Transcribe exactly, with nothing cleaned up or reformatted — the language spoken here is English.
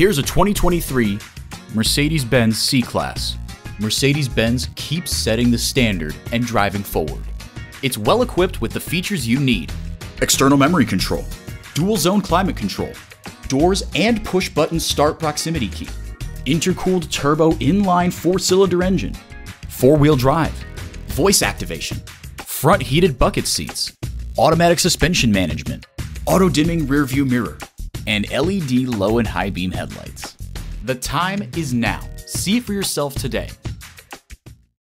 Here's a twenty twenty-three Mercedes-Benz C-Class. Mercedes-Benz keeps setting the standard and driving forward. It's well equipped with the features you need. External memory control, dual zone climate control, doors and push button start proximity key, intercooled turbo inline four cylinder engine, four wheel drive, voice activation, front heated bucket seats, automatic suspension management, auto dimming rear view mirror, and L E D low and high beam headlights. The time is now. See for yourself today.